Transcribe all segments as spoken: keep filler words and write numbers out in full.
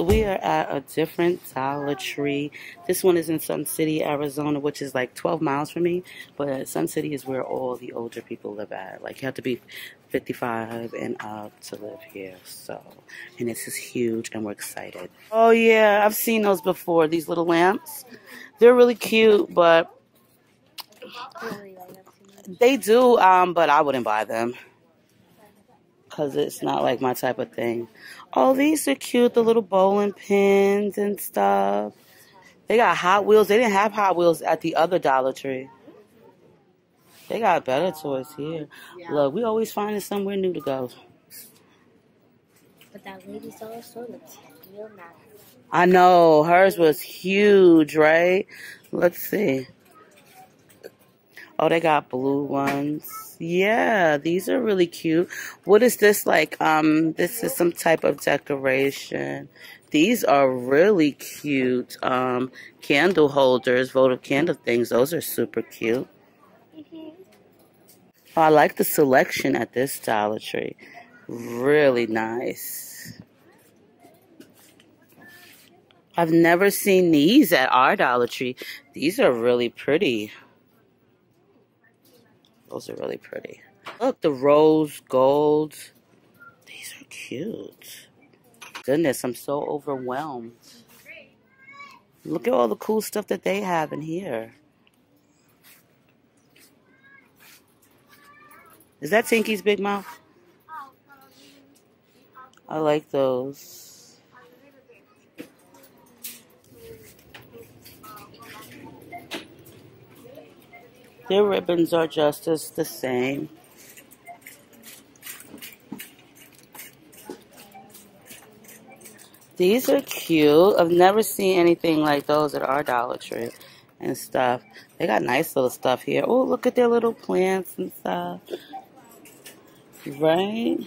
So we are at a different Dollar Tree. This one is in Sun City, Arizona, which is like twelve miles from me. But Sun City is where all the older people live at. Like, you have to be fifty-five and up to live here. So, and this is huge, and we're excited. Oh yeah, I've seen those before, these little lamps. They're really cute, but they do, um, but I wouldn't buy them, because it's not like my type of thing. Oh, these are cute, the little bowling pins and stuff. They got Hot Wheels. They didn't have Hot Wheels at the other Dollar Tree. They got better toys here. Yeah. Look, we always find somewhere new to go. But that lady's dollar store looks real nice. I know. Hers was huge, right? Let's see. Oh, they got blue ones. Yeah, these are really cute. What is this like? Um, this is some type of decoration. These are really cute. Um, candle holders, votive candle things. Those are super cute. Mm-hmm. Oh, I like the selection at this Dollar Tree. Really nice. I've never seen these at our Dollar Tree. These are really pretty. Those are really pretty. Look, the rose gold. These are cute. Goodness, I'm so overwhelmed. Look at all the cool stuff that they have in here. Is that Tinky's Big Mouth? I like those. Their ribbons are just as the same. These are cute. I've never seen anything like those at our Dollar Tree and stuff. They got nice little stuff here. Oh, look at their little plants and stuff. Right?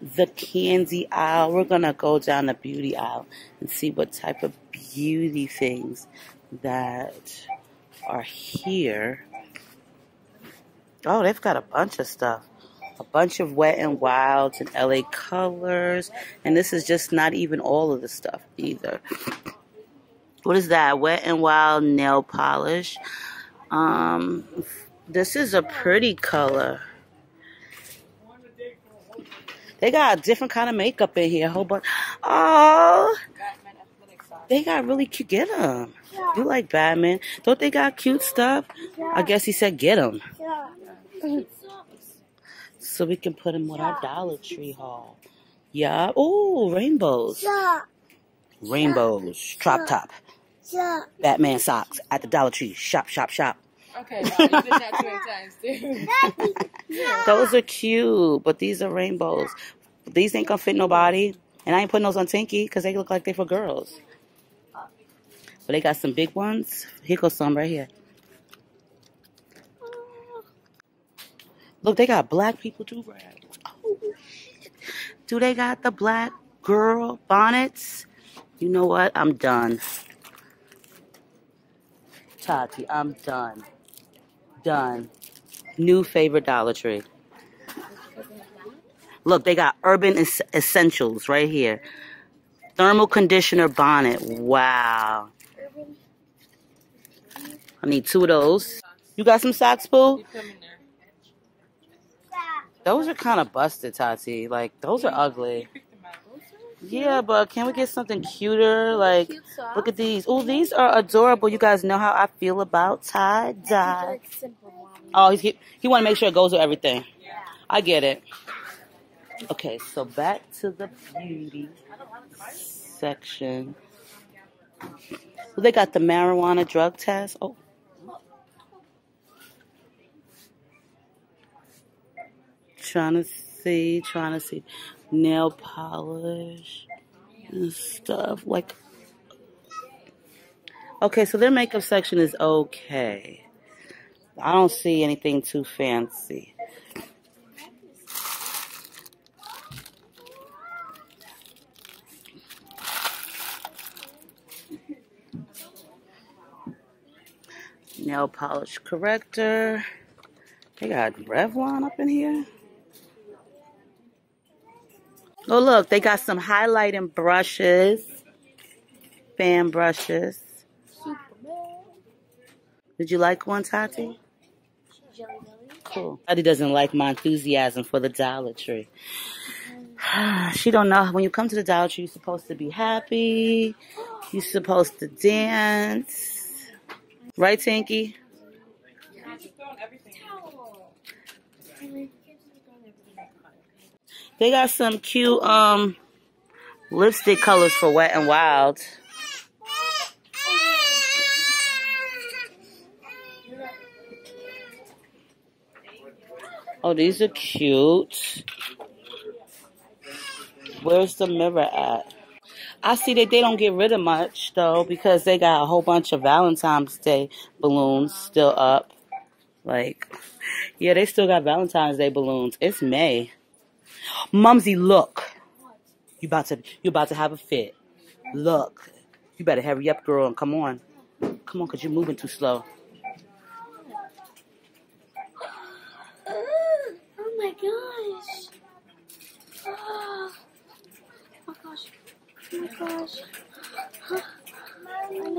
The candy aisle. We're going to go down the beauty aisle and see what type of beauty things that are here. Oh, they've got a bunch of stuff. A bunch of Wet n Wilds and L A Colors. And this is just not even all of the stuff either. What is that? Wet n Wild nail polish. Um, this is a pretty color. They got a different kind of makeup in here. A whole bunch. Oh, they got really cute. Get them. Yeah. You like Batman. Don't they got cute stuff? Yeah. I guess he said get them. Yeah. So we can put them with yeah. our Dollar Tree haul. Yeah. Oh, rainbows. Yeah. Rainbows. Yeah. Drop top. Yeah. Batman socks at the Dollar Tree. Shop, shop, shop. Okay, no, you did that three times, dude. Yeah. Those are cute, but these are rainbows. These ain't going to fit nobody. And I ain't putting those on Tinky because they look like they for girls. But they got some big ones. Here goes some right here. Look, they got black people do rag. Oh, shit. Do they got the black girl bonnets? You know what? I'm done. Tati, I'm done. Done. New favorite Dollar Tree. Look, they got Urban Ess- Essentials right here. Thermal conditioner bonnet. Wow. I need two of those. You got some socks, Pooh? Those are kind of busted, Tati. Like, those are ugly. Yeah, but can we get something cuter? Like, look at these. Oh, these are adorable. You guys know how I feel about tie-dye. Oh, he's, he, he want to make sure it goes with everything. I get it. Okay, so back to the beauty section. Well, they got the marijuana drug test. Oh. Trying to see, trying to see. Nail polish and stuff. Like, okay, so their makeup section is okay. I don't see anything too fancy. Nail polish corrector. They got Revlon up in here. Oh, look, they got some highlighting brushes, fan brushes. Did you like one, Tati? Cool. Tati doesn't like my enthusiasm for the Dollar Tree. She don't know. When you come to the Dollar Tree, you're supposed to be happy. You're supposed to dance. Right, Tinky? They got some cute um lipstick colors for Wet n Wild. Oh, these are cute. Where's the mirror at? I see that they don't get rid of much, though, because they got a whole bunch of Valentine's Day balloons still up. Like, yeah, they still got Valentine's Day balloons. It's May. Mumsy, look. You about to, you about to have a fit. Look. You better hurry up, girl, and come on. Come on, because you're moving too slow. Oh, my gosh. Oh, oh my gosh. Oh, my gosh. Huh.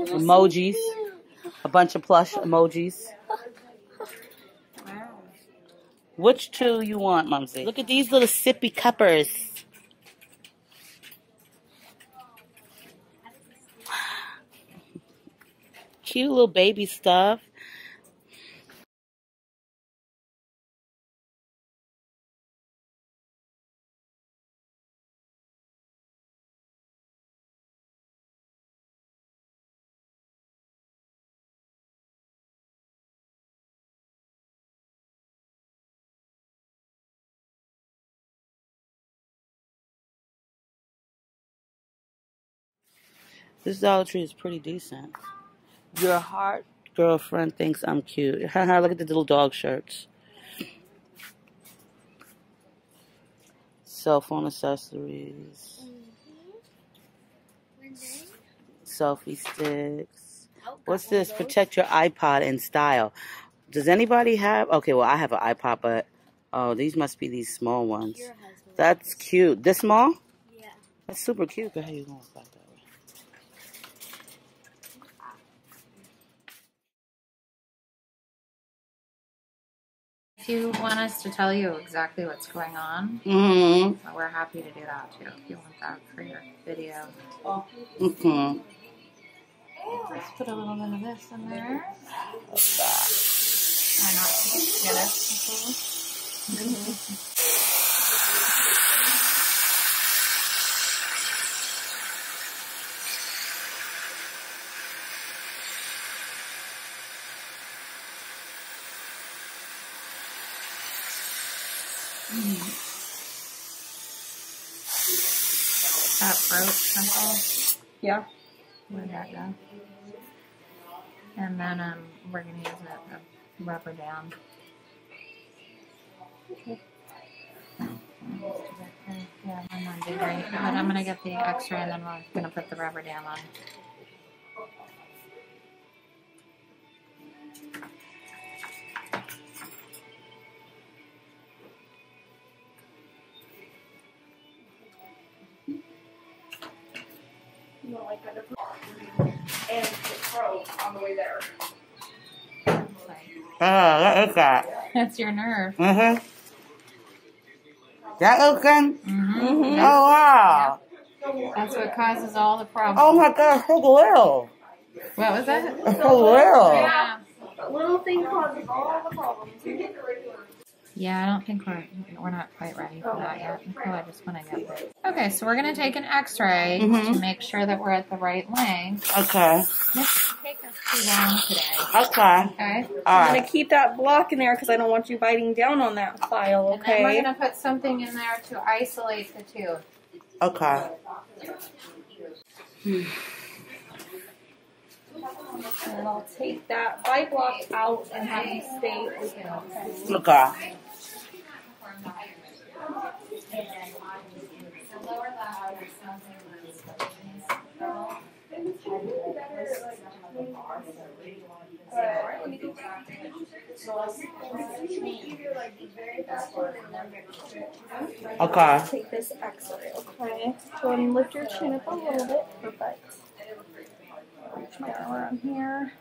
Emojis. A bunch of plush emojis. Which two you want, Mumsy? Look at these little sippy cuppers. Cute little baby stuff. This Dollar Tree is pretty decent. Your heart girlfriend thinks I'm cute. Look at the little dog shirts. Cell phone accessories. Mm-hmm. Selfie sticks. What's this? Protect your iPod in style. Does anybody have? Okay, well, I have an iPod, but oh, these must be these small ones. That's cute. This small? Yeah. That's super cute. How you going to find that? If you want us to tell you exactly what's going on, mm-hmm. so we're happy to do that too. If you want that for your video. Oh. Mm-hmm. Yeah, let's put a little bit of this in there. What's that? Why not get it? Mm-hmm. That brooch, Uncle? Yeah. Where'd that go? And then um, we're going to use a, a rubber down. Okay. Yeah, I'm going to do right. But I'm going to get the extra and then we're going to put the rubber down on. And the crow on the way there. Ah, that is that. That's your nerve. Mm-hmm. That open? Mm-hmm. Mm-hmm. Oh, wow. Yep. That's what causes all the problems. Oh, my God, so little. What was that? It's so little. Yeah. A little thing causes all the problems. Yeah, I don't think we're, we're not quite ready for that yet. Oh, I just want to get this. Okay, so we're going to take an x-ray mm-hmm. to make sure that we're at the right length. Okay. This will take us too long today. Okay. Okay. All I'm right. going to keep that block in there because I don't want you biting down on that file, okay? And then we're going to put something in there to isolate the tooth. Okay. Hmm. And I'll take that bite block out and have you stay open. Okay. Okay. So I sent them to me. Okay. Take this X-ray, okay? Go ahead and lift your chin up a little bit. Perfect. Reach my arm around here.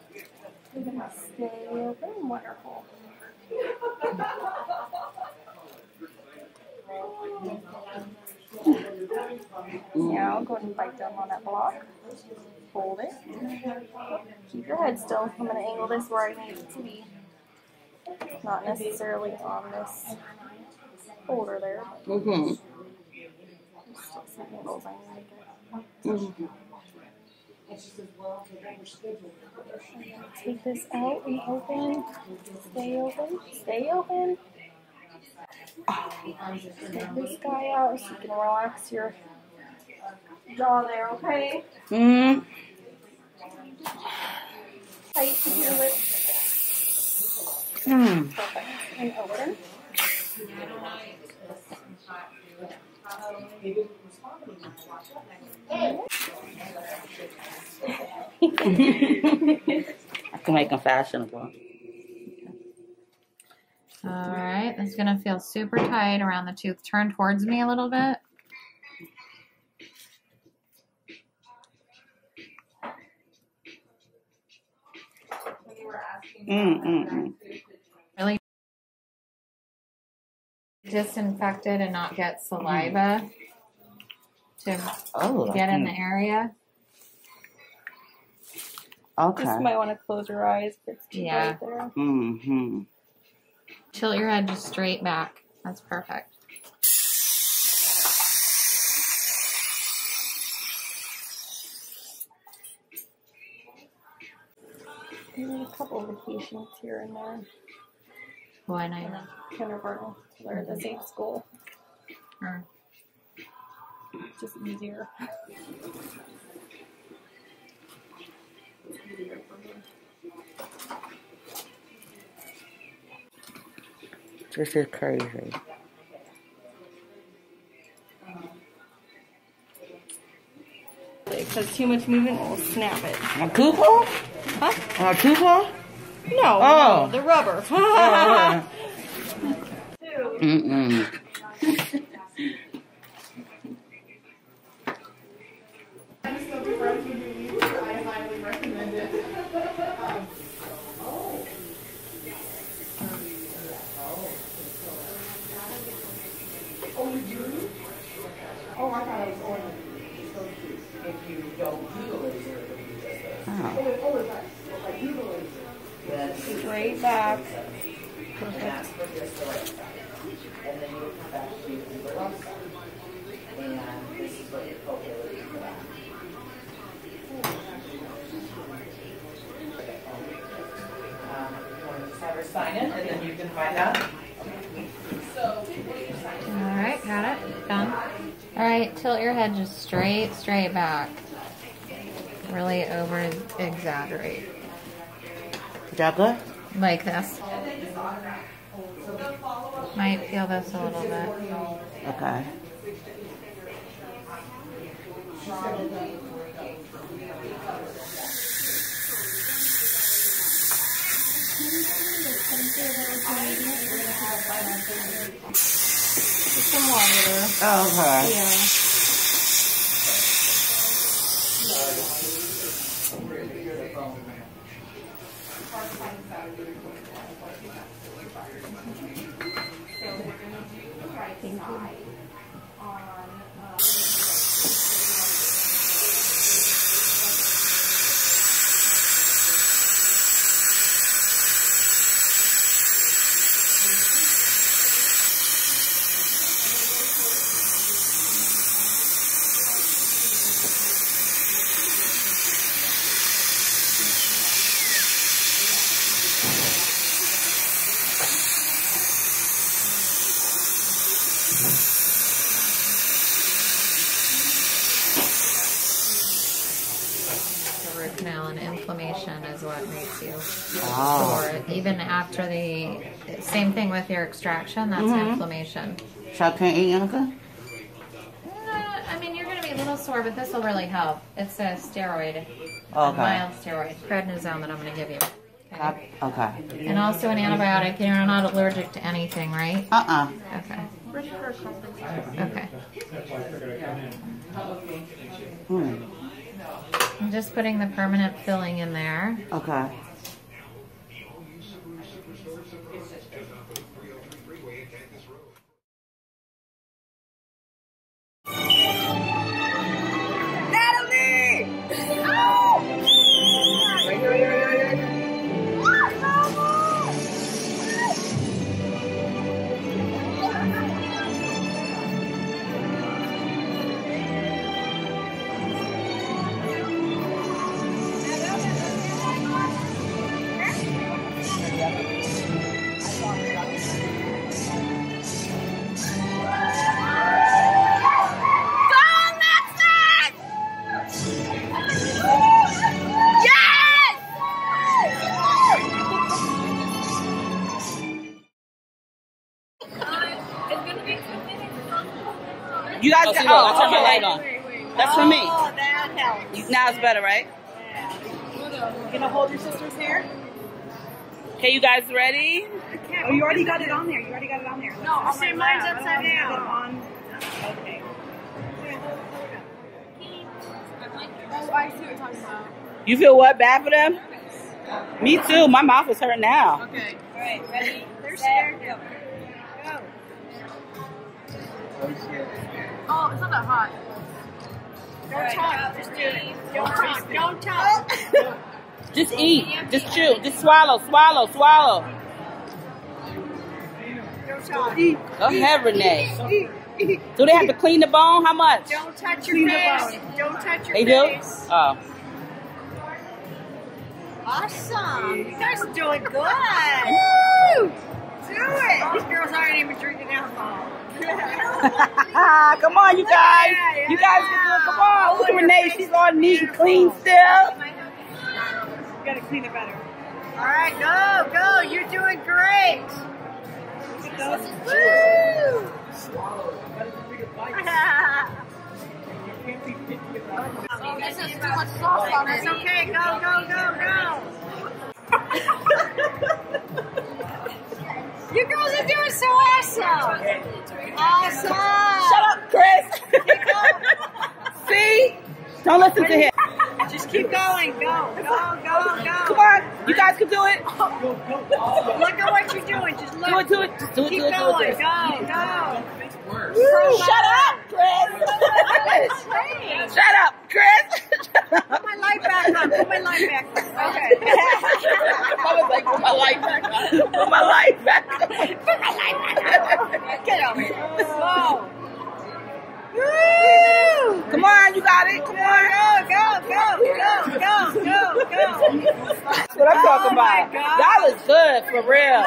We're going to stay open. Wonderful. Now go ahead and bite down on that block. Hold it. Keep your head still. I'm going to angle this where I need it to be. Not necessarily on this holder there. Mm-hmm. Still some angles I need to get. Mm-hmm. Take this out and open. Stay open. Stay open. Oh. Take this guy out so you can relax your jaw there, okay? Mm-hmm. Tighten your lips. Mm. Perfect. And open. I can make them fashionable. All right, it's gonna feel super tight around the tooth. Turn towards me a little bit. Mm, mm, mm. Really disinfected and not get saliva mm. to oh, get in mm. the area. Okay. Just might want to close your eyes if it's too yeah. right there. Mm-hmm. Tilt your head just straight back. That's perfect. We need a couple of vacations here and there. Why not? Kindergarten. They're at the same school. Mm. It's just easier. This is crazy. Because too much movement will snap it. A tooth hole? Huh? A tooth hole? No. Oh. No, the rubber. Oh, yeah. Mm-mm. Straight back. Perfect. Alright, got it. Done. Alright, tilt your head just straight, straight back. Really over exaggerate. Is that good? Like this. Might feel this a little bit. Okay. Just some water. Oh, okay. Yeah. Even after the same thing with your extraction, that's mm-hmm. inflammation. So I can't eat anything? Uh, I mean, you're going to be a little sore, but this will really help. It's a steroid, okay. a mild steroid, prednisone that I'm going to give you. Okay. Pop, okay. And also an antibiotic. You're not allergic to anything, right? Uh-uh. Okay. Okay. Mm. I'm just putting the permanent filling in there. Okay. You guys, oh, got, so oh, I turned my light on. Wait, wait, wait. That's oh, for me. That helps. Now it's better, right? Yeah. You gonna hold your sister's hair? Okay, you guys ready? I can't. Oh, you already got it on there. You already got it on there. No, I'll say mine's upside down. Okay. Oh, I see what you're talking about. You feel what? Bad for them? Yes. Me too. My mouth is hurt now. Okay. All right. Ready? They're scared. Go. Go. Oh, it's not that hot. Don't right, talk. Just eat. Don't talk. Don't talk. Just eat. Just chew. Just swallow. Swallow. Swallow. Don't talk. Eat. Go ahead, Renee. Eat. Eat. Do they have to clean the bone? How much? Don't touch your clean face. The bone. Don't touch your they face. They do? Oh. Awesome. You guys are doing good. Woo! Do it. These girls aren't even drinking alcohol. Come on, you guys. Yeah, yeah, you guys can do it. Come on. Look at Renee. She's all neat and clean still. You gotta clean it better. All right, go, go. You're doing great. Woo! Oh, this is too much sauce on it. It's okay. Go, go, go, go. You girls are doing so awesome. Awesome! Shut up, Chris! Keep going. See? Don't listen to him. Just keep going. Go, go, go, go. Come on. You guys can do it. Look at what you're doing. Just look. Do it, do it. Just do it, keep do it, do it. Keep going. Go, go. Woo, shut up, Chris. Shut up, Chris. Put my light back on. Put my light back on. Okay. I was like, put my light back on. Put my light back on. Put my light back on. Get over here. Whoa. Woo! Come on, you got it. Come on. Go, go, go, go, go, go. That's what I'm talking about. Y'all is good, for real.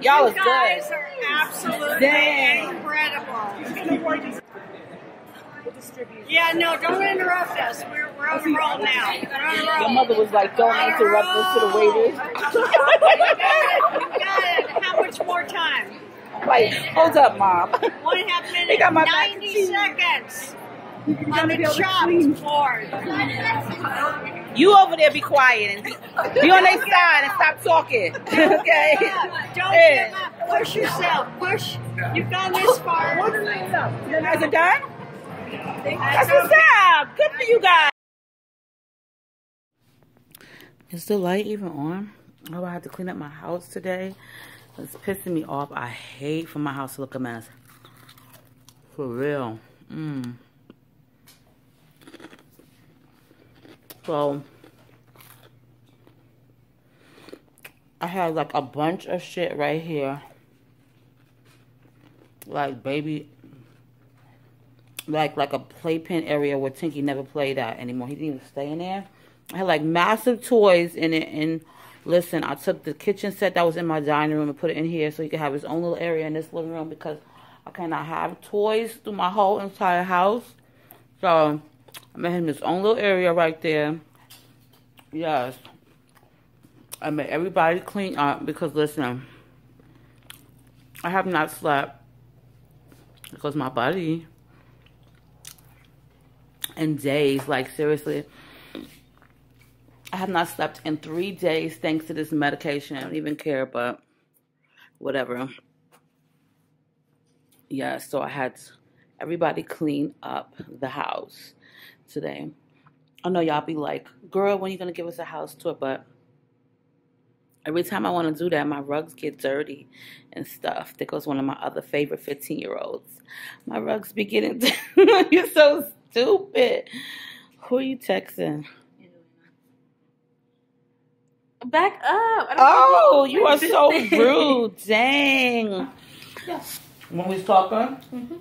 Y'all is good. You guys are absolutely incredible. Yeah, no, don't interrupt us. We're, we're on the roll now. Your roll. Mother was like, don't on interrupt us to the waiters. God, how much more time? Like, hold up, Mom. One and a half minutes, they got my ninety seconds on the chopped board. You over there be quiet. Be on their side and stop talking. Okay? Don't give up. Push yourself. Push. You've gone this far. You guys are done? That's what's up. Good for you guys. Is the light even on? Oh, I have to clean up my house today. It's pissing me off. I hate for my house to look a mess. For real. Mm. So, I had like a bunch of shit right here. Like, baby. Like, like a playpen area where Tinky never played at anymore. He didn't even stay in there. I had like massive toys in it and... Listen, I took the kitchen set that was in my dining room and put it in here so he could have his own little area in this living room because I cannot have toys through my whole entire house. So, I made him his own little area right there. Yes. I made everybody clean up because, listen, I have not slept because my body in days, like, seriously... I have not slept in three days thanks to this medication. I don't even care, but whatever. Yeah, so I had everybody clean up the house today. I know y'all be like, girl, when are you going to give us a house tour? But every time I want to do that, my rugs get dirty and stuff. There goes one of my other favorite fifteen-year-olds. My rugs be getting dirty. You're so stupid. Who are you texting? Back up. I don't oh, know. you are so rude. Dang. Yeah. When we was talking, mm-hmm.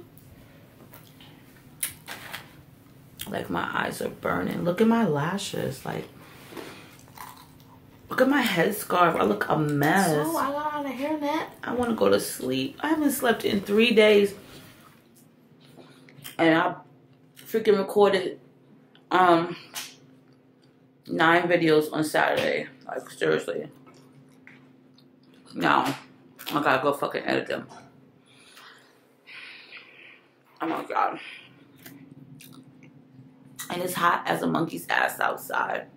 like my eyes are burning. Look at my lashes. Like, look at my headscarf. I look a mess. So I got on a hairnet. I want to go to sleep. I haven't slept in three days, and I freaking recorded um nine videos on Saturday. Like, seriously. Now I gotta go fucking edit them. Oh my god. And it's hot as a monkey's ass outside.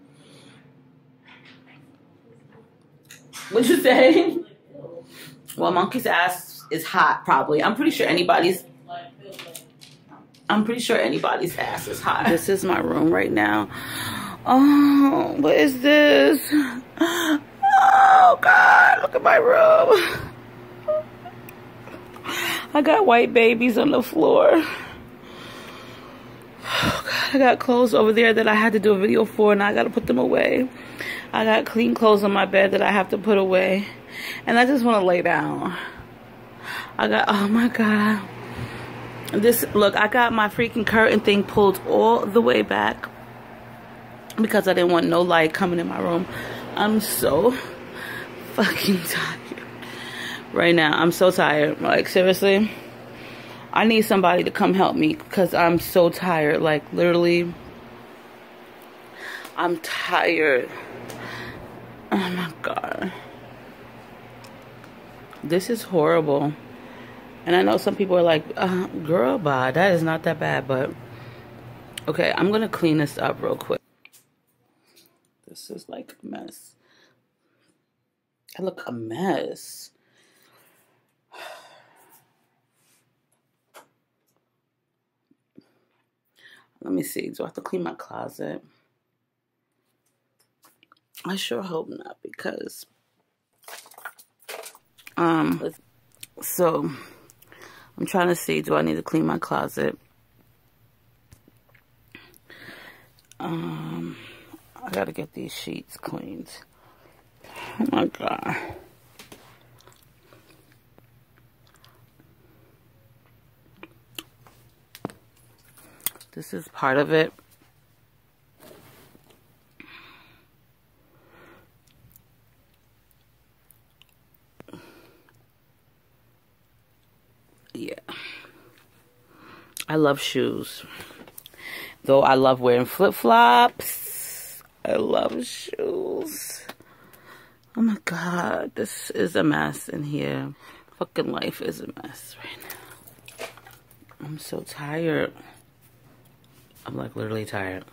What'd you say? Well, monkey's ass is hot, probably. I'm pretty sure anybody's I'm pretty sure anybody's ass is hot. This is my room right now. Oh, what is this? Oh god, look at my room. I got white babies on the floor. Oh God, I got clothes over there that I had to do a video for, and I got to put them away. I got clean clothes on my bed that I have to put away. And I just want to lay down. I got, oh my God. This, look, I got my freaking curtain thing pulled all the way back because I didn't want no light coming in my room. I'm so fucking tired. Right now, I'm so tired. Like, seriously, I need somebody to come help me because I'm so tired. Like, literally, I'm tired. Oh my god, this is horrible. And I know some people are like, uh, "Girl, bye." That is not that bad, but okay, I'm gonna clean this up real quick. This is like a mess. I look a mess. Let me see. Do I have to clean my closet? I sure hope not, because um. So I'm trying to see. Do I need to clean my closet? Um, I gotta get these sheets cleaned. Oh my god. This is part of it. Yeah. I love shoes. Though I love wearing flip-flops. I love shoes. Oh my god. This is a mess in here. Fucking life is a mess right now. I'm so tired. I'm like literally tired.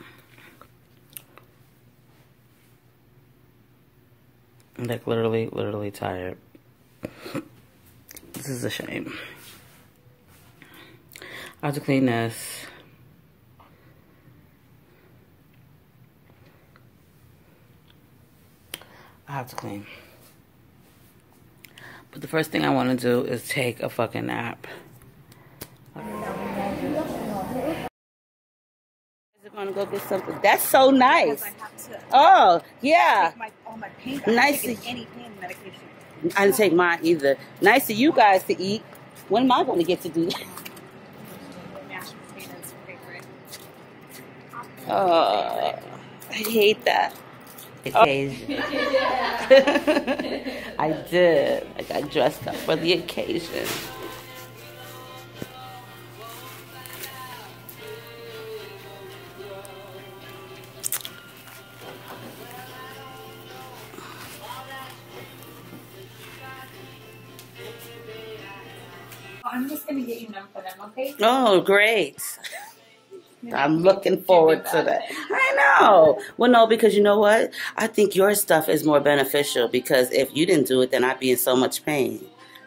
I'm like literally, literally tired. This is a shame. I have to clean this. I have to clean. But the first thing I want to do is take a fucking nap. I'm gonna go get something. That's so nice. I have to oh yeah. Take my, all my paint. Nice. I didn't any pain medication. I didn't take mine either. Nice of you guys to eat. When am I gonna get to do that? Mashed potatoes, favorite. Oh, I hate that. Occasion. Yeah. I did. I got dressed up for the occasion. I'm just gonna get you them for them, okay? Oh, great. Yeah. I'm looking forward to that. I know. Well, no, because you know what? I think your stuff is more beneficial, because if you didn't do it, then I'd be in so much pain.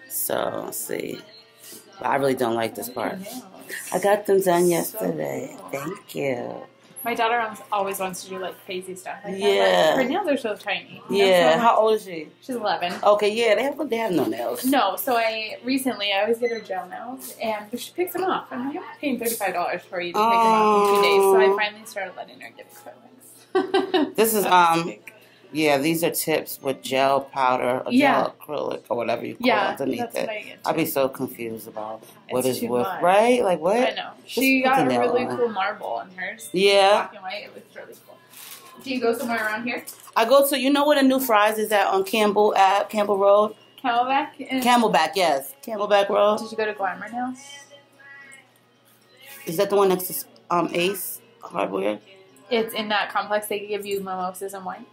So, let's see. But I really don't like this part. I got them done yesterday. So cool. Thank you. My daughter always wants to do like crazy stuff. Like yeah. Like, her nails are so tiny. Yeah. So how old is she? She's eleven. Okay, yeah, they have, they have no nails. No, so I recently, I always get her gel nails, and she picks them off. I'm like, I'm paying thirty-five dollars for you to um, pick them off in two days. So I finally started letting her get acrylics. This is, um, yeah, these are tips with gel powder or yeah. gel acrylic or whatever you call yeah, it underneath it. I'd be so confused about what it's is what, much. right? Like what? I know. She Just got a really cool one. marble in hers. Yeah. Black and white. It looks really cool. Do you go somewhere around here? I go to, you know where the new fries is at on Campbell uh, Campbell Road? Camelback? And Camelback, yes. Camelback Road. Did you go to Glamour Nails? Is that the one next to um, Ace Hardware? It's in that complex. They give you mimosas and wine.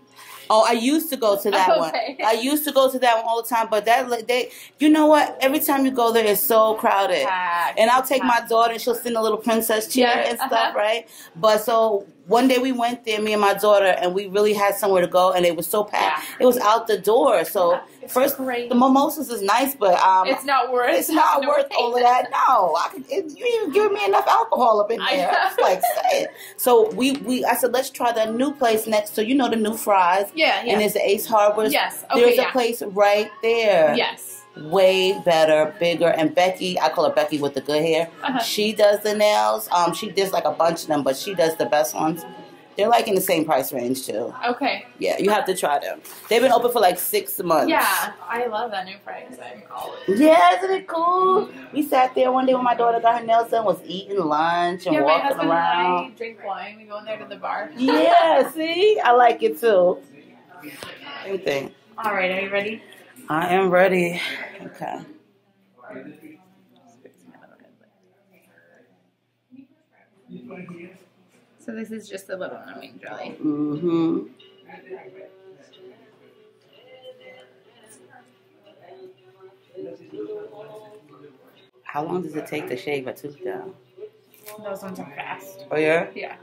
Oh, I used to go to that okay. one. I used to go to that one all the time. But that they, you know what? Every time you go there, it's so crowded. Packed. And I'll take Packed. my daughter, and she'll sit in a little princess chair yeah. and stuff, uh-huh. right? But so one day we went there, me and my daughter, and we really had somewhere to go, and it was so packed. Yeah. It was out the door. So it's first, great. the mimosas is nice, but um, it's not worth. It's not no worth all of that. No, I could, it, you didn't give me enough alcohol up in there. I was like, say it. So we, we, I said, let's try that new place next. So you know the new fries. Yeah, yeah. And there's the Ace Hardware. Yes. Okay, there's yeah. a place right there. Yes. Way better, bigger. And Becky, I call her Becky with the good hair. Uh-huh. She does the nails. Um, she does like a bunch of them, but she does the best ones. They're like in the same price range too. Okay. Yeah, you have to try them. They've been open for like six months. Yeah, I love that new price. I'm always. Yeah, isn't it cool? We sat there one day when my daughter got her nails done, was eating lunch and yeah, walking my husband around. And I drink wine. We go in there to the bar. Yeah, see, I like it too. Same thing. All right, are you ready? I am ready. Okay. So this is just a little numbing jelly. Mm-hmm. How long does it take to shave a tooth down? Those ones are fast. Oh, yeah? Yeah.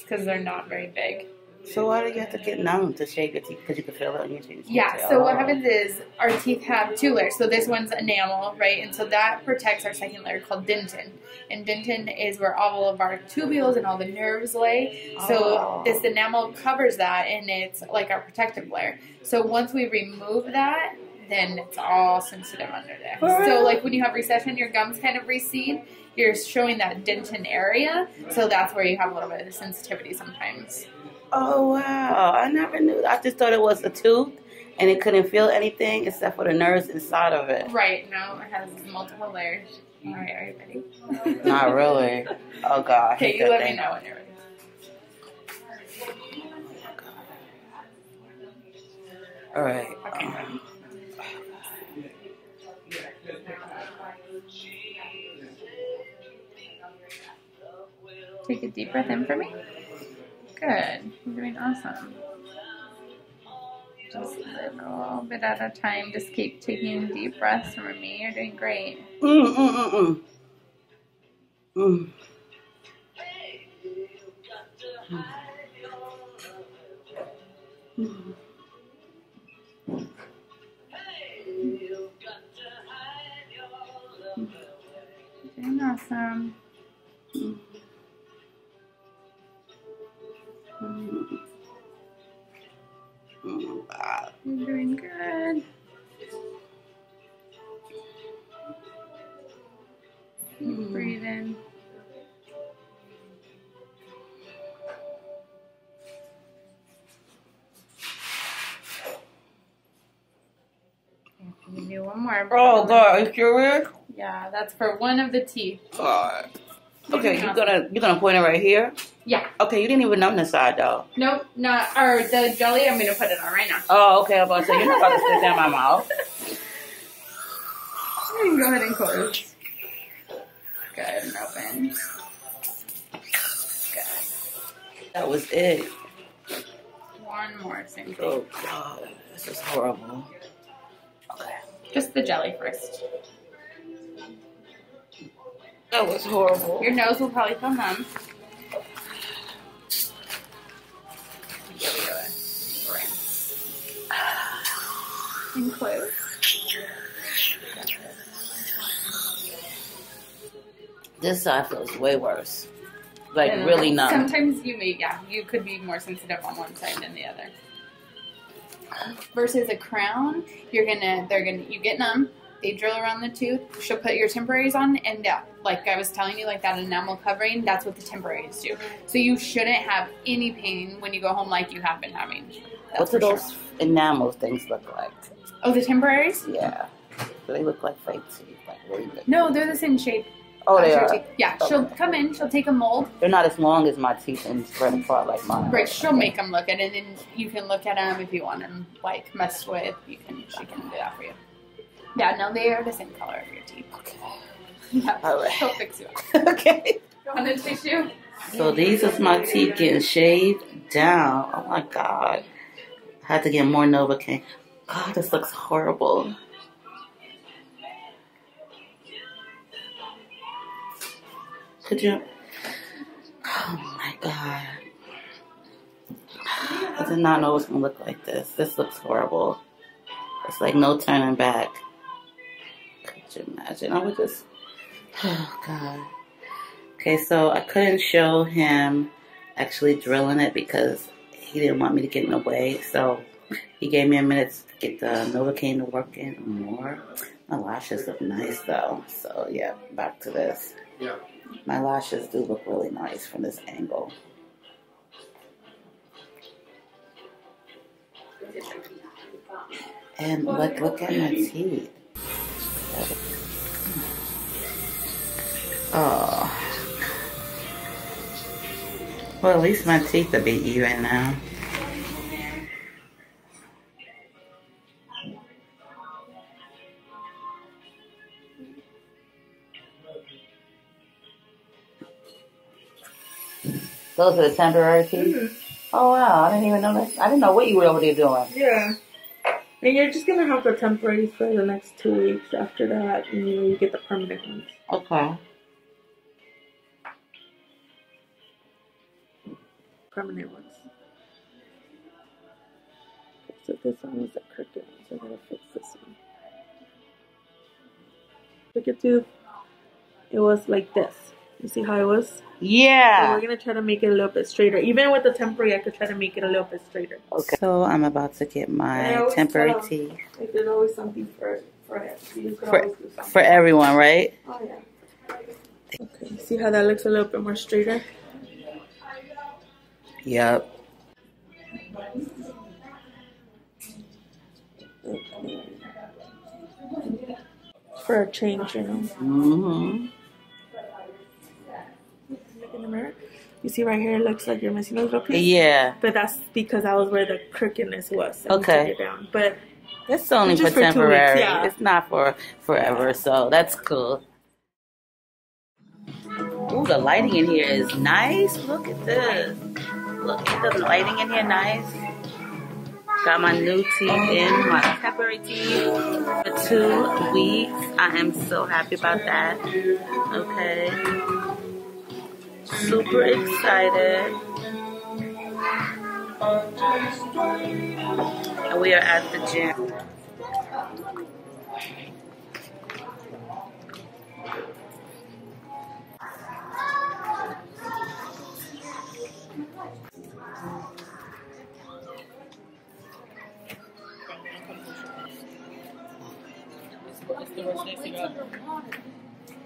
Because they're not very big. So why do you have to get numb to shave your teeth? Because you can feel it on your teeth. Yeah, say, oh. So what happens is our teeth have two layers. So this one's enamel, right? And so that protects our second layer called dentin. And dentin is where all of our tubules and all the nerves lay. So oh. this enamel covers that, and it's like our protective layer. So once we remove that, then it's all sensitive under there. Right. So like when you have recession, your gums kind of recede. You're showing that dentin area. So that's where you have a little bit of sensitivity sometimes. Oh, wow. I never knew. I just thought it was a tooth, and it couldn't feel anything except for the nerves inside of it. Right. No, it has multiple layers. All right. Are you ready? Not really. Oh, God. Okay, you let me know when you're ready. All right. Okay. Um, take a deep breath in for me. Good. You're doing awesome. Just a little bit at a time. Just keep taking deep breaths from me. You're doing great. Mm, mm, mm, mm. Mm. Mm. Mm. Mm. You're doing awesome. Mm. You're doing good. Mm. Breathe in. You can do one more. Oh, God, are you curious? Yeah, that's for one of the teeth. God. Okay, you're gonna you're gonna point it right here. Yeah. Okay, you didn't even numb the side though. Nope, not or the jelly. I'm gonna put it on right now. Oh, okay. I'm about to say you're not about to stick down my mouth. You can go ahead and close. Good and open. Good. That was it. One more thing. Oh God, this is horrible. Okay. Just the jelly first. That was horrible. Your nose will probably feel numb. and clothes. This side feels way worse. Like, and really numb. Sometimes you may, yeah, you could be more sensitive on one side than the other. Versus a crown, you're gonna, they're gonna, you get numb, they drill around the tooth, she'll put your temporaries on, and yeah, like I was telling you, like that enamel covering, that's what the temporaries do. So you shouldn't have any pain when you go home like you have been having. What do those enamel things look like? Oh, the temporaries? Yeah. They look like fake teeth. Like, really big. No, they're the same shape. Oh, they are. Teeth. Yeah, okay. She'll come in, she'll take a mold. They're not as long as my teeth and spread apart like mine. Right, she'll okay. make them look at it, and then you can look at them if you want them, like, messed with. You can, she can do that for you. Yeah, no, they are the same color of your teeth. Okay. Yeah, all right. She'll fix you up. Okay. On the tissue. So these is my teeth getting shaved down. Oh, my God. I had to get more Novocaine. God, this looks horrible. Could you? Oh my God. I did not know it was going to look like this. This looks horrible. It's like no turning back. Could you imagine? I would just. Oh God. Okay, so I couldn't show him actually drilling it because he didn't want me to get in the way. So he gave me a minute to get the Novocaine to work in more. My lashes look nice though. So yeah, back to this. Yeah. My lashes do look really nice from this angle. And look, look at my teeth. Oh. Well, at least my teeth will be even now. Those are the temporary teeth? Mm-hmm. Oh, wow. I didn't even know that. I didn't know what you were over there doing. Yeah. And you're just going to have the temporaries for the next two weeks after that, and you get the permanent ones. Okay. Permanent ones. Okay, so this one was a crooked one, so I gotta fix this one. Crooked tooth, it was like this. You see how it was? Yeah. So we're going to try to make it a little bit straighter. Even with the temporary, I could try to make it a little bit straighter. Okay. So I'm about to get my temporary teeth. Like there's always something for for, for, something. for everyone, right? Oh, yeah. Okay. See how that looks a little bit more straighter? Yep. For a change, you know. Mm-hmm. In the mirror, you see right here it looks like you're missing a little piece. Yeah, but that's because that was where the crookedness was. Okay, down. But that's only for temporary. For yeah. It's not for forever, so that's cool. Ooh, the lighting in here is nice. Look at this. Look at the lighting in here, nice. Got my new teeth in, my temporary teeth for two weeks. I am so happy about that. Okay. Super excited. And we are at the gym.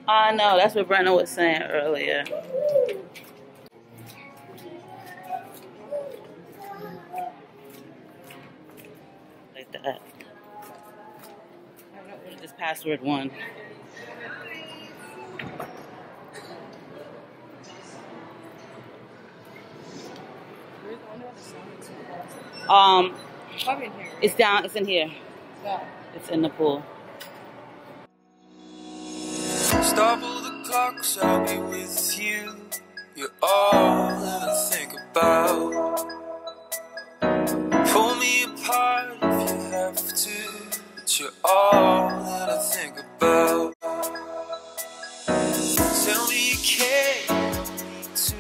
I know, that's what Brenna was saying earlier. Like that. This password one. Um, it's down. It's in here. It's in the pool. Double the clocks, I'll be with you. You're all that I think about. Pull me apart if you have to, but you're all that I think about. Tell me you care too.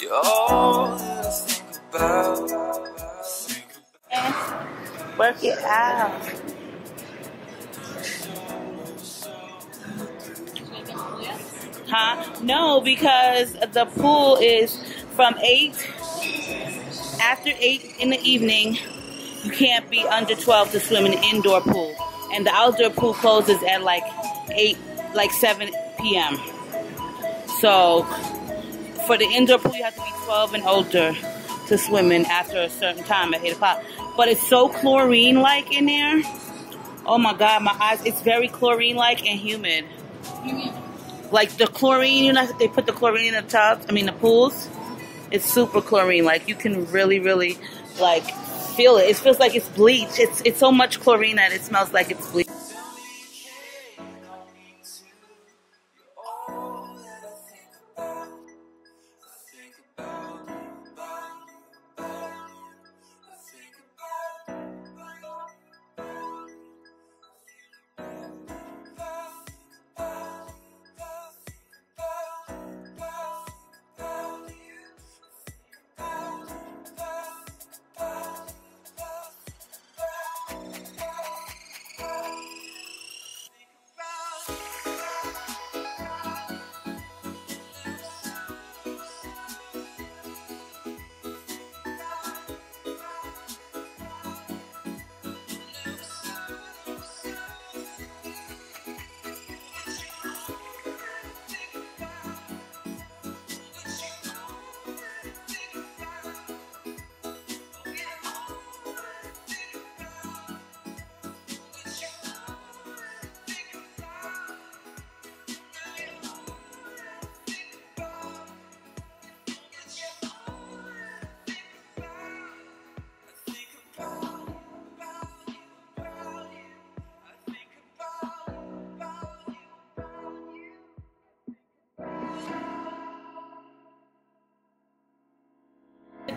You're all that I think about. Think about. Work it out. Huh? No, because the pool is from eight, after eight in the evening, you can't be under twelve to swim in the indoor pool. And the outdoor pool closes at like eight, like seven p m So for the indoor pool, you have to be twelve and older to swim in after a certain time at eight o'clock. But it's so chlorine-like in there. Oh my God, my eyes, it's very chlorine-like and humid. Like the chlorine, you know, they put the chlorine in the tubs, I mean the pools. It's super chlorine, like you can really, really like feel it. It feels like it's bleach. It's it's so much chlorine that it smells like it's bleach.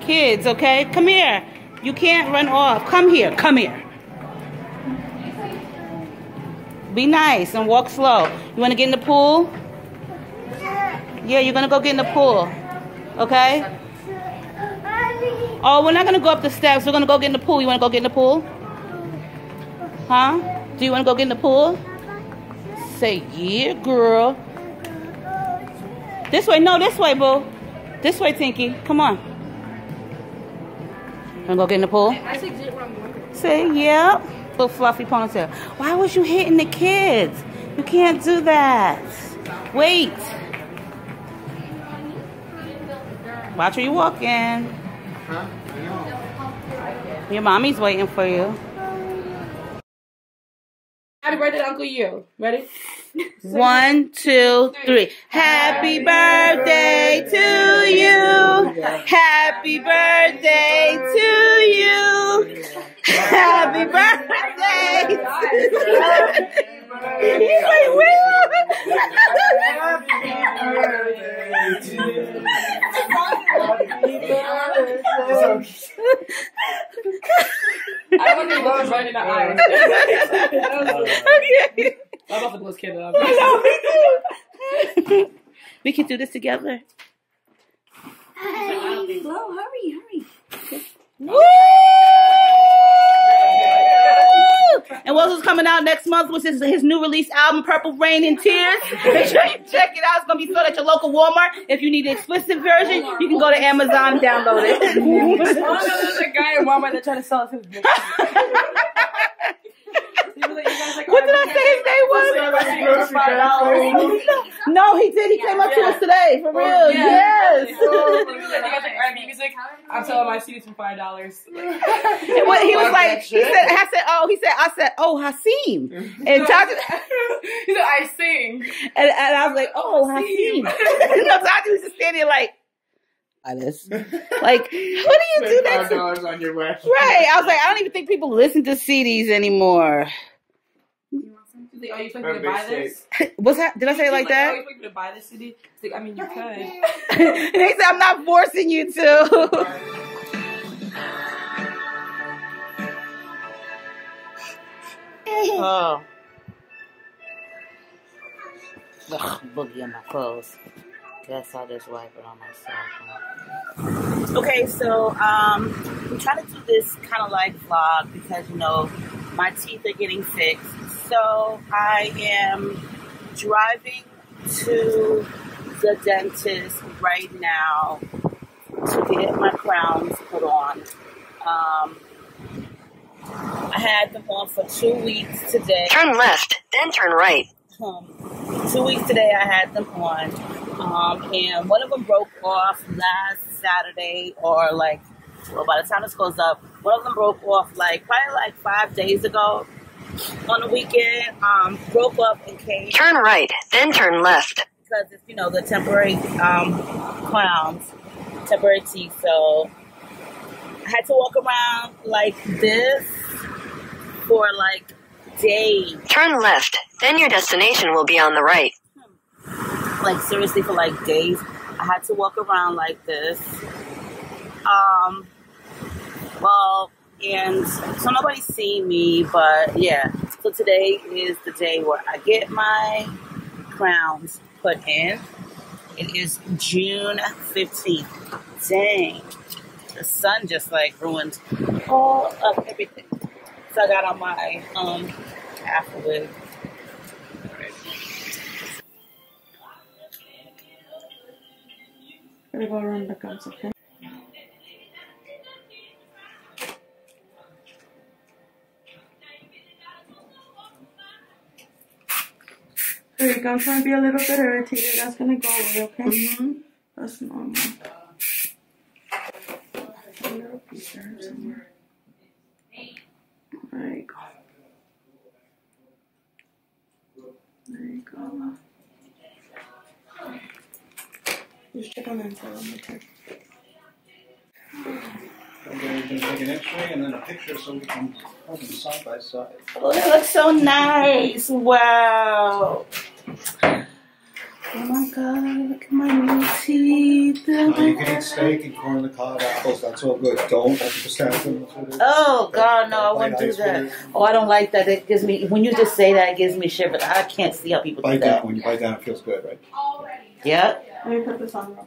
Kids, okay? Come here. You can't run off. Come here. Come here. Be nice and walk slow. You want to get in the pool? Yeah, you're going to go get in the pool. Okay? Oh, we're not going to go up the steps. We're going to go get in the pool. You want to go get in the pool? Huh? Do you want to go get in the pool? Say, yeah, girl. This way. No, this way, boo. This way, Tinky. Come on. Wanna go get in the pool? I suggest what I'm doing. Say, yeah. Little fluffy ponytail. Why was you hitting the kids? You can't do that. Wait. Watch where you walk in. Huh? Your mommy's waiting for you. Happy birthday, Uncle Yu. Ready? One, two, three. Happy birthday to you. Happy birthday to you. Happy birthday to you. He's like, Will. Happy birthday to you. I wouldn't love right in the eyes. Okay. I love the blue skin. I know, we do. We can do this together. Hey. Blow, hurry, hurry. Okay. Woo! And Wilson's coming out next month with his, his new release album, Purple Rain and Tears. Make sure you check it out. It's going to be sold at your local Walmart. If you need the explicit version, you can go to Amazon and download it. I don't know, there's a guy at Walmart that's trying to sell us his book. Like, what did I say his name was? Was no, no, he did. He came up yeah. to us today, for real. Yeah. Yes. Oh, like, I'm selling my C Ds for five dollars. He was like, he said, I said, oh, he said, I said, oh, Hasim. And Taji, he said, I sing. And, and I was like, oh, Hasim. And no, Taji was just standing like. This. Like, what do you do that to? five dollars on your way. Right. I was like, I don't even think people listen to C Ds anymore. You want some? Like, oh, you expect me to buy this? What's that? Did I say it like, like that? Oh, you expect me to buy this C D? Like, I mean, you could. And they said, I'm not forcing you to. Oh. Ugh, boogie on my clothes. That's how this wipe it on myself. Okay, so um, I'm trying to do this kind of like vlog because, you know, my teeth are getting fixed. so I am driving to the dentist right now to get my crowns put on. Um, I had them on for two weeks today. Turn left, then turn right. Um, two weeks today I had them on. Um, and one of them broke off last Saturday, or like, well, by the time this goes up, one of them broke off like probably like five days ago on the weekend. Um, broke off and came. Turn right, then turn left. Because it's, you know, the temporary um, crowns, temporary teeth. So I had to walk around like this for like days. Turn left, then your destination will be on the right. Hmm. Like seriously, for like days, I had to walk around like this. Um, well, and so nobody's seen me, but yeah. So today is the day where I get my crowns put in. It is June fifteenth. Dang. The sun just like ruined all of everything. So I got on my um half wig. Gotta go around the guns, okay? Your gums might be a little bit irritated. That's gonna go away, okay? Mm-hmm. That's normal. A little piece there somewhere. There you go. There you go. Just check on the inside on the turn. I'm going to take an x-ray and then a picture so we can hold them side by side. Oh, it looks so nice. Wow. Oh my god, look at my new teeth. You can eat steak and corn on the cob, apples, that's all good. Don't have to stamp them. Oh god, no, I wouldn't do that. Oh, I don't like that. It gives me, when you just say that, it gives me shit, but I can't see how people do that. Bite down, when you bite down, it feels good, right? Yep. Let me put this on.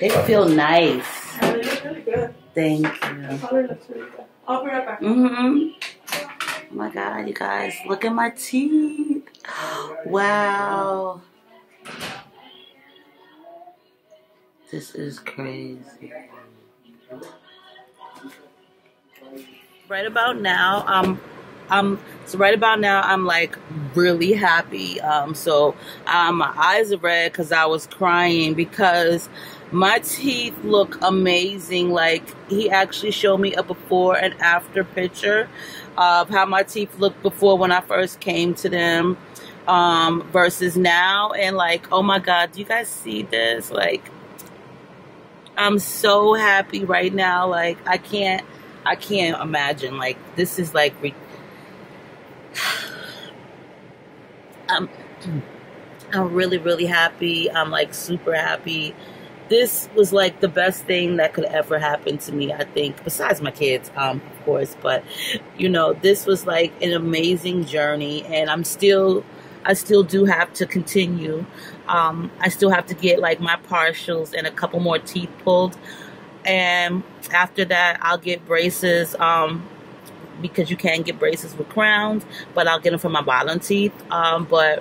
They feel nice. Yeah, they look really good. Thank you. The color looks really good. I'll be right back. Mm-hmm. Oh my god, you guys, look at my teeth. Wow. This is crazy. Right about now, um, um, so right about now, I'm like really happy. Um, so um, my eyes are red because I was crying because my teeth look amazing. Like he actually showed me a before and after picture of how my teeth looked before when I first came to them um, versus now. And like, oh my God, do you guys see this? Like, I'm so happy right now. Like I can't. I can't imagine, like, this is like, re I'm, I'm really, really happy. I'm like super happy. This was like the best thing that could ever happen to me, I think, besides my kids, um, of course. But, you know, this was like an amazing journey, and I'm still, I still do have to continue. Um, I still have to get like my partials and a couple more teeth pulled. And after that, I'll get braces, um, because you can get braces with crowns, but I'll get them for my bottom teeth. Um, but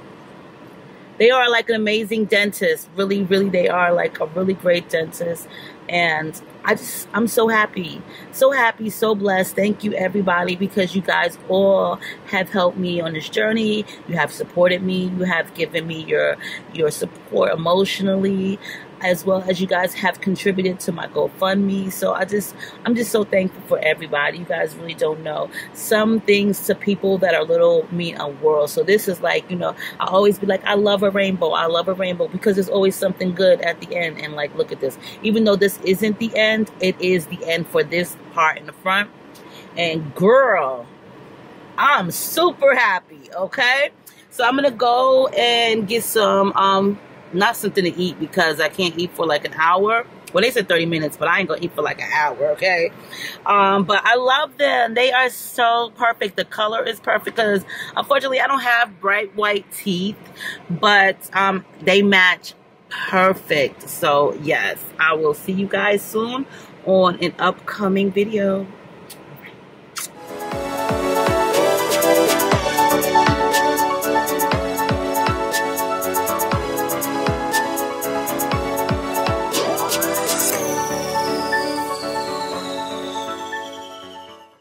they are like an amazing dentist. Really, really, they are like a really great dentist. And I just, I'm so happy. So happy, so blessed. Thank you, everybody, because you guys all have helped me on this journey. You have supported me. You have given me your, your support emotionally, as well as you guys have contributed to my GoFundMe. So I just, I'm just so thankful for everybody. You guys really don't know. Some things to people that are little mean a world. So this is like, you know, I always be like, I love a rainbow. I love a rainbow because there's always something good at the end. And like, look at this. Even though this isn't the end, it is the end for this part in the front. And girl, I'm super happy, okay? So I'm gonna go and get some, um, not something to eat because I can't eat for like an hour Well, they said thirty minutes, but I ain't gonna eat for like an hour, okay? Um, but I love them. They are so perfect. The color is perfect because unfortunately I don't have bright white teeth, but um, they match perfect. So yes, I will see you guys soon on an upcoming video.